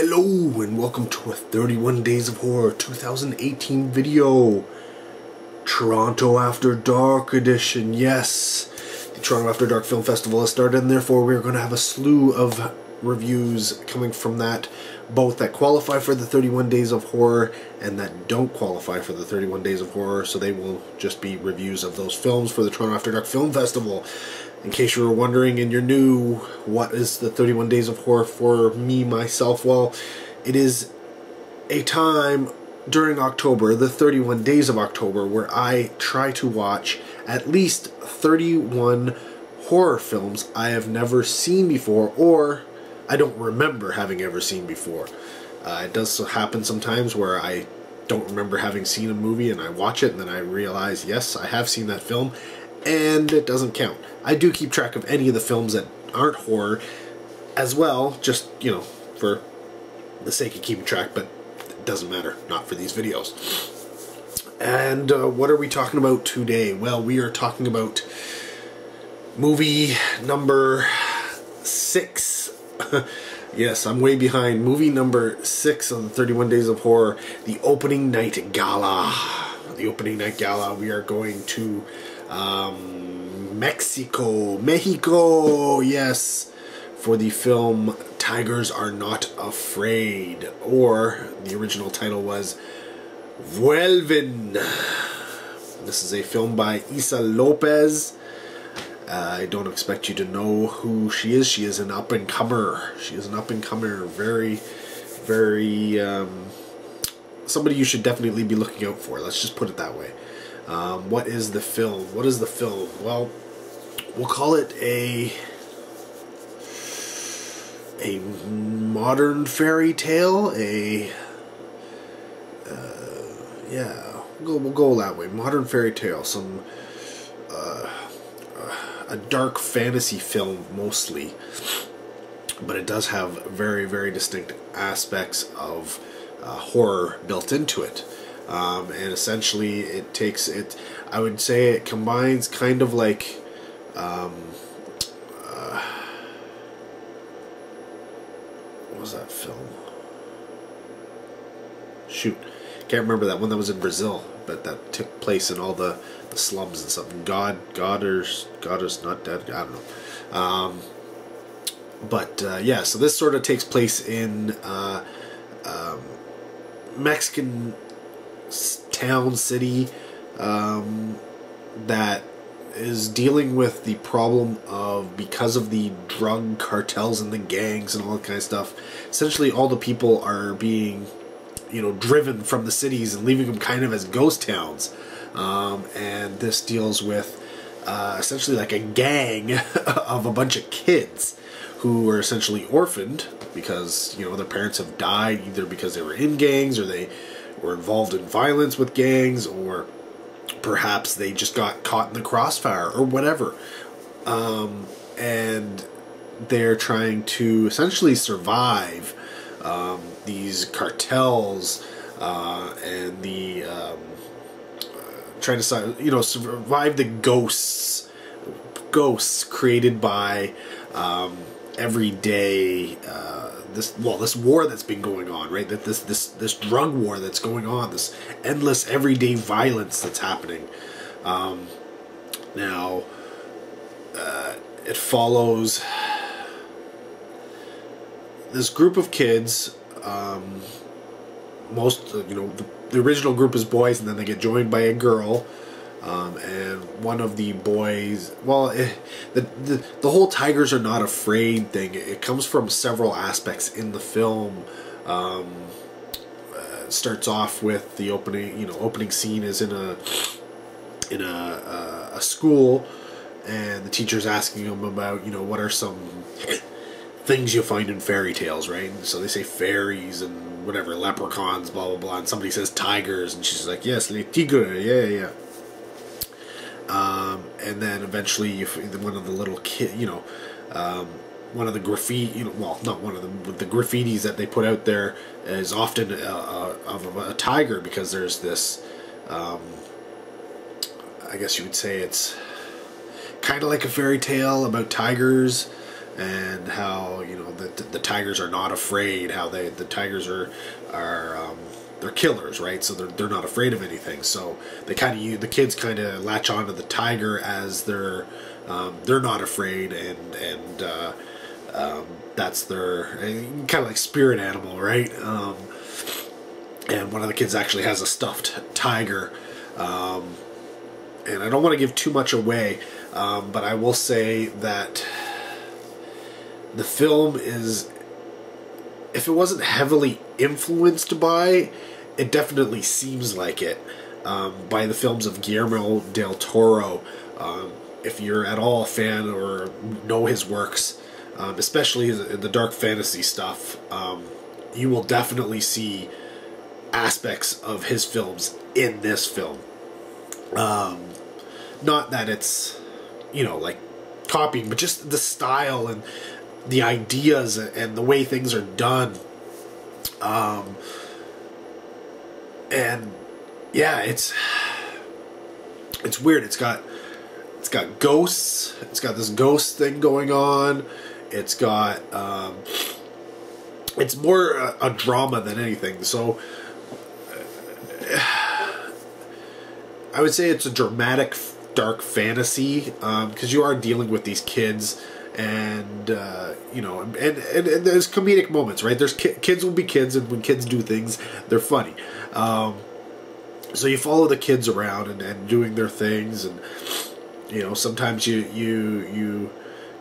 Hello and welcome to a 31 Days of Horror 2018 video. Toronto After Dark edition, yes. The Toronto After Dark Film Festival has started and therefore we're going to have a slew of reviews coming from that, both that qualify for the 31 Days of Horror and that don't qualify for the 31 Days of Horror, so they will just be reviews of those films for the Toronto After Dark Film Festival. In case you were wondering and you're new, what is the 31 Days of Horror for me, myself? Well, it is a time during October, the 31 days of October, where I try to watch at least 31 horror films I have never seen before or I don't remember having ever seen before. It does happen sometimes where I don't remember having seen a movie and I watch it and then I realize, yes, I have seen that film, and it doesn't count. I do keep track of any of the films that aren't horror as well, just, you know, for the sake of keeping track, but it doesn't matter, not for these videos. And what are we talking about today? Well, we are talking about movie number 6. Yes, I'm way behind. Movie number 6 of the 31 Days of Horror, the opening night gala. The opening night gala, we are going to Mexico, yes, for the film Tigers Are Not Afraid, or the original title was Vuelven. This is a film by Isa Lopez. I don't expect you to know who she is. She is an up-and-comer. Very, very, somebody you should definitely be looking out for. Let's just put it that way. What is the film? Well, we'll call it a modern fairy tale. Yeah, we'll go that way. Modern fairy tale. Some a dark fantasy film mostly, but it does have very, very distinct aspects of horror built into it. And essentially it takes it, I would say it combines kind of like what was that film? Shoot, can't remember that one that was in Brazil, but that took place in all the slums and something. God is not dead, I don't know. Yeah, so this sort of takes place in Mexican town, city, that is dealing with the problem of, because of the drug cartels and the gangs and all that kind of stuff, essentially all the people are being, you know, driven from the cities and leaving them kind of as ghost towns. And this deals with essentially like a gang of a bunch of kids who are essentially orphaned because, you know, their parents have died, either because they were in gangs or they were involved in violence with gangs, or perhaps they just got caught in the crossfire or whatever, and they're trying to essentially survive these cartels and the trying to, you know, survive the ghosts created by everyday this war that's been going on, right? That this drug war that's going on, this endless everyday violence that's happening. Now, it follows this group of kids. Most, you know, the original group is boys, and then they get joined by a girl. And one of the boys, well, the whole Tigers Are Not Afraid thing, it comes from several aspects in the film. Starts off with the opening, you know, opening scene is in a school, and the teacher's asking them about, you know, what are some things you find in fairy tales, right? So they say fairies and whatever, leprechauns, blah blah blah, and somebody says tigers, and she's like, yes, les tigres, yeah. And then eventually, one of the little kid, you know, one of the graffiti, you know, well, not one of them, but the graffitis that they put out there is often of a tiger, because there's this, I guess you would say it's kind of like a fairy tale about tigers, and how, you know, the tigers are not afraid, how the tigers are they're killers, right? So they're not afraid of anything. So they kind of, the kids kind of latch onto the tiger as they're not afraid, and that's their kind of like spirit animal, right? And one of the kids actually has a stuffed tiger. And I don't want to give too much away, but I will say that the film is, if it wasn't heavily influenced by, it definitely seems like it, by the films of Guillermo del Toro. If you're at all a fan or know his works, especially the dark fantasy stuff, you will definitely see aspects of his films in this film. Not that it's, you know, like copying, but just the style and the ideas and the way things are done. And yeah, it's weird. It's got ghosts. It's got this ghost thing going on. It's got, it's more a drama than anything. So I would say it's a dramatic dark fantasy, because you are dealing with these kids, and you know, and there's comedic moments, right? There's kids will be kids, and when kids do things, they're funny. So you follow the kids around and doing their things, and you know, sometimes you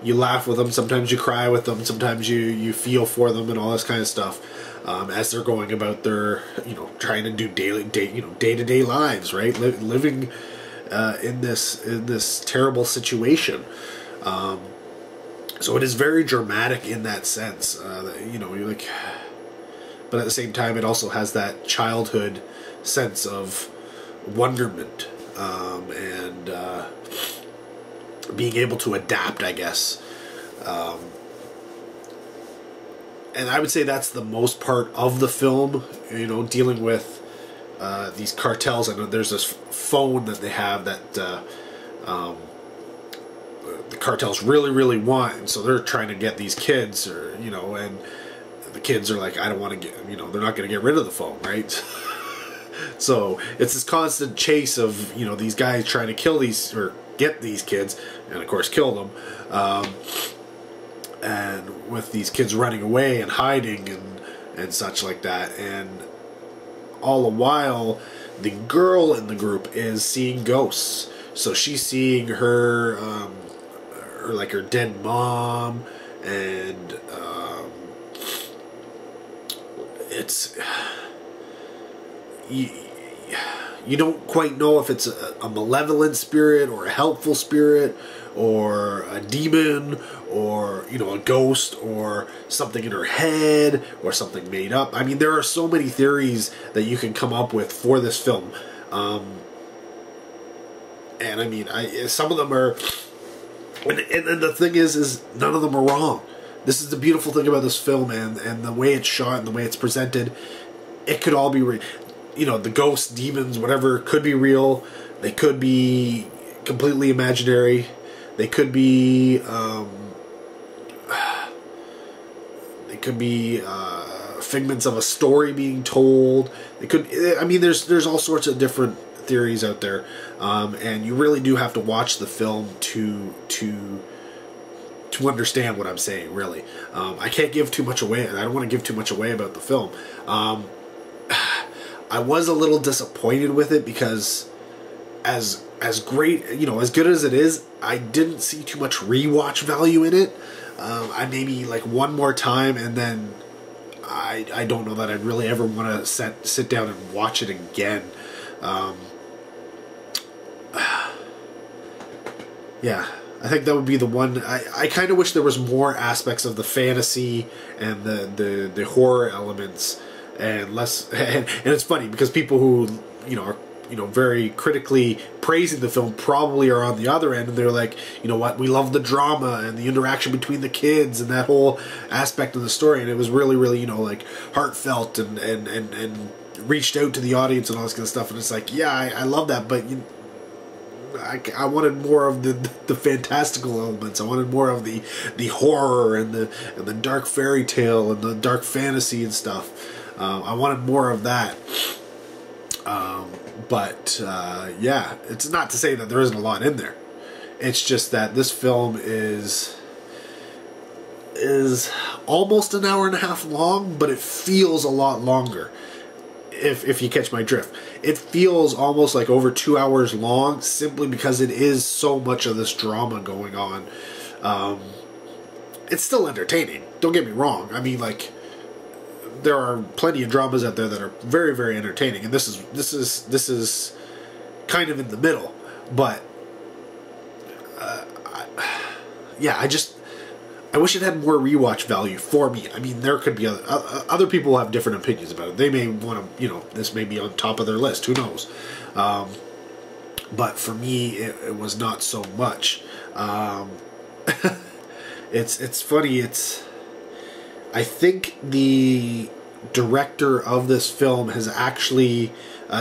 laugh with them, sometimes you cry with them, sometimes you feel for them, and all this kind of stuff, as they're going about their, you know, trying to do day-to-day lives, right? Living in this terrible situation. So it is very dramatic in that sense. You know, you're like, but at the same time, it also has that childhood sense of wonderment, and being able to adapt, I guess. And I would say that's the most part of the film, you know, dealing with these cartels. I know there's this phone that they have that the cartels really, really want, and so they're trying to get these kids, or, you know, and the kids are like, I don't want to get, you know, they're not going to get rid of the phone, right? So it's this constant chase of, you know, these guys trying to kill these, or get these kids, and of course kill them, and with these kids running away and hiding and such like that. And all the while, the girl in the group is seeing ghosts. So she's seeing her, like her dead mom, and it's, you don't quite know if it's a malevolent spirit or a helpful spirit or a demon, or, you know, a ghost, or something in her head, or something made up. I mean, there are so many theories that you can come up with for this film. And I mean, some of them are, and the thing is none of them are wrong. This is the beautiful thing about this film, and the way it's shot and the way it's presented. It could all be, you know, the ghosts, demons, whatever, could be real. They could be completely imaginary. They could be, figments of a story being told. They could, I mean, there's all sorts of different theories out there, and you really do have to watch the film to understand what I'm saying. Really, I can't give too much away, and I don't want to give too much away about the film. I was a little disappointed with it, because as great, you know, as good as it is, I didn't see too much rewatch value in it. I maybe like one more time, and then I don't know that I'd really ever want to sit down and watch it again. Yeah, I think that would be the one. I kind of wish there was more aspects of the fantasy and the horror elements. And less, and it's funny because people who, you know, are, you know, very critically praising the film probably are on the other end, and they're like, you know what, we love the drama and the interaction between the kids and that whole aspect of the story, and it was really, really, you know, like heartfelt and reached out to the audience and all this kind of stuff. And it's like, yeah, I love that, but you, I wanted more of the fantastical elements. I wanted more of the horror and the dark fairy tale and the dark fantasy and stuff. I wanted more of that. But yeah, it's not to say that there isn't a lot in there. It's just that this film is almost an hour and a half long, but it feels a lot longer. If you catch my drift, it feels almost like over 2 hours long, simply because it is so much of this drama going on. It's still entertaining, don't get me wrong. I mean, like, there are plenty of dramas out there that are very, very entertaining, and this is kind of in the middle. But yeah, I wish it had more rewatch value for me. I mean, there could be other people have different opinions about it. They may want to, you know, this may be on top of their list. Who knows? But for me, it was not so much. It's funny. I think the director of this film has actually,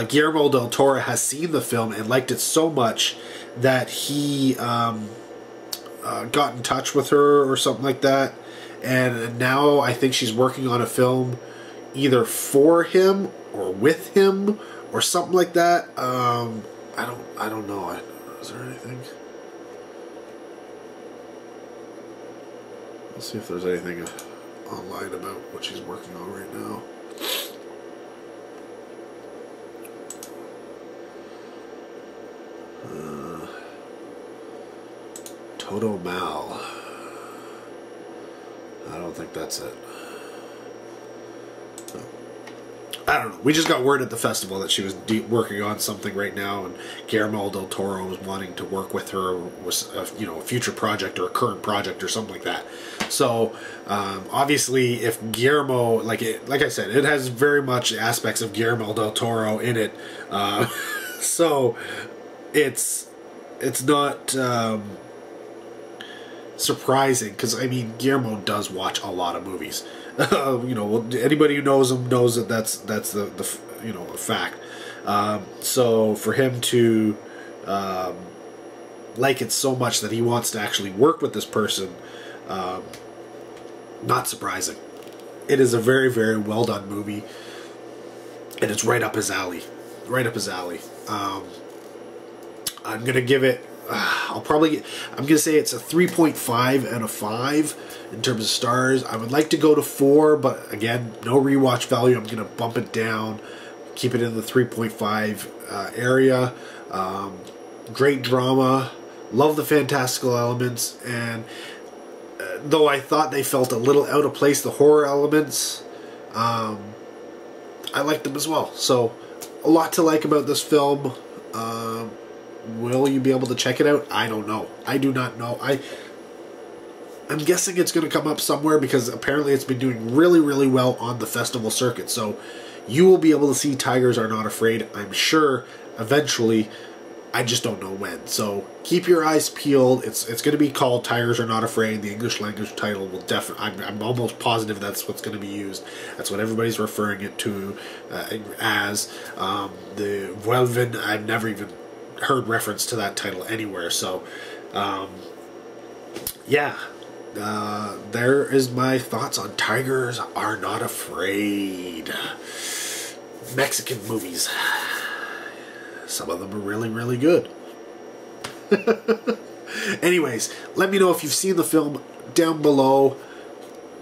Guillermo del Toro has seen the film and liked it so much that he got in touch with her or something like that, and now I think she's working on a film either for him or with him or something like that. I don't know. Is there anything? Let's see if there's anything online about what she's working on right now. Toto Mal. I don't think that's it. No. I don't know. We just got word at the festival that she was working on something right now, and Guillermo del Toro was wanting to work with her with a future project or a current project or something like that. So obviously, if Guillermo, like I said, it has very much aspects of Guillermo del Toro in it. So it's not surprising, because I mean, Guillermo does watch a lot of movies. You know, anybody who knows him knows that that's the you know, a fact. So for him to like it so much that he wants to actually work with this person, not surprising. It is a very, very well done movie, and it's right up his alley. Right up his alley. I'm gonna give it. I'm going to say it's a 3.5 out of 5 in terms of stars. I would like to go to 4, but again, no rewatch value. I'm going to bump it down, keep it in the 3.5 area. Great drama, love the fantastical elements, and though I thought they felt a little out of place, the horror elements, I liked them as well. So, a lot to like about this film. Will you be able to check it out? I don't know. I do not know. I'm guessing it's going to come up somewhere, because apparently it's been doing really, really well on the festival circuit. So you will be able to see Tigers Are Not Afraid, I'm sure, eventually. I just don't know when. So keep your eyes peeled. It's going to be called Tigers Are Not Afraid. The English language title will definitely... I'm almost positive that's what's going to be used. That's what everybody's referring it to as. The Vuelven, I've never even heard reference to that title anywhere. So yeah, there is my thoughts on Tigers Are Not Afraid. Mexican movies, some of them are really, really good. Anyways, let me know if you've seen the film down below.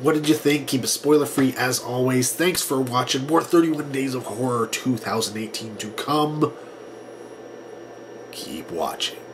What did you think? Keep it spoiler free as always. Thanks for watching. More 31 Days of Horror 2018 to come. Keep watching.